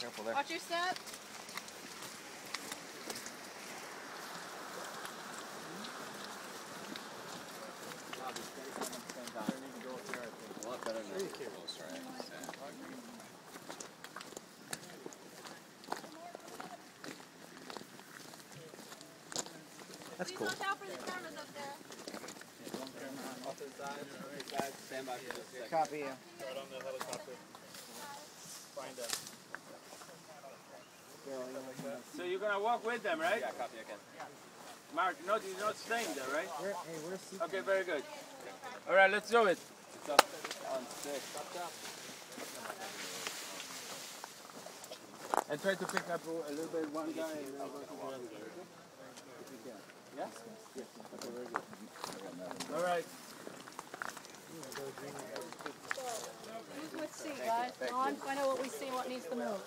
Careful there. Watch your step. That's cool. Watch out for the cameras up there. Off to the side. Stand by for the second. Copy you. Right on the helicopter. Find them. So you're going to walk with them, right? Yeah, copy again. Mark, no, you're not staying there, right? Hey, okay, very good. All right, let's do it. It's up on six. And try to pick up a little bit one guy and then go to the other. If you can. Yes? Yes. Okay, very good. All right. Use what see, guys. Now I'm find out what we see and what needs to move.